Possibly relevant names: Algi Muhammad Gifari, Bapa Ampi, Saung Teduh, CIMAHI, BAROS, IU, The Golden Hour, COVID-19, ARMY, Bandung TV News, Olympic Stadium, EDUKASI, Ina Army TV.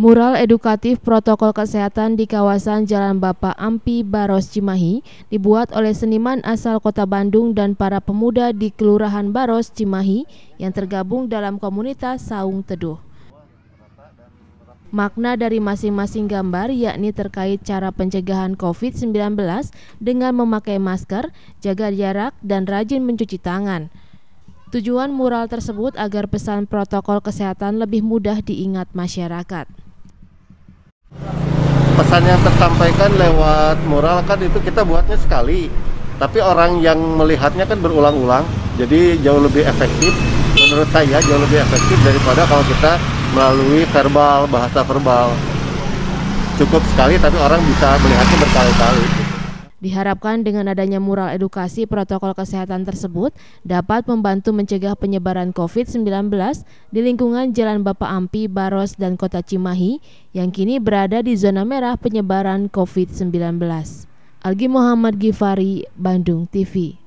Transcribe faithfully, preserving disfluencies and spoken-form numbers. Mural edukatif protokol kesehatan di kawasan Jalan Bapak Ampi, Baros, Cimahi dibuat oleh seniman asal kota Bandung dan para pemuda di Kelurahan Baros, Cimahi yang tergabung dalam komunitas Saung Teduh. Makna dari masing-masing gambar yakni terkait cara pencegahan COVID sembilan belas dengan memakai masker, jaga jarak, dan rajin mencuci tangan. Tujuan mural tersebut agar pesan protokol kesehatan lebih mudah diingat masyarakat. Pesan yang tersampaikan lewat mural kan itu kita buatnya sekali, tapi orang yang melihatnya kan berulang-ulang, jadi jauh lebih efektif, menurut saya jauh lebih efektif daripada kalau kita melalui verbal, bahasa verbal. Cukup sekali tapi orang bisa melihatnya berkali-kali. Diharapkan dengan adanya mural edukasi protokol kesehatan tersebut dapat membantu mencegah penyebaran COVID sembilan belas di lingkungan Jalan Bapak Ampi, Baros, dan Kota Cimahi yang kini berada di zona merah penyebaran COVID sembilan belas. Algi Muhammad Gifari, Bandung T V.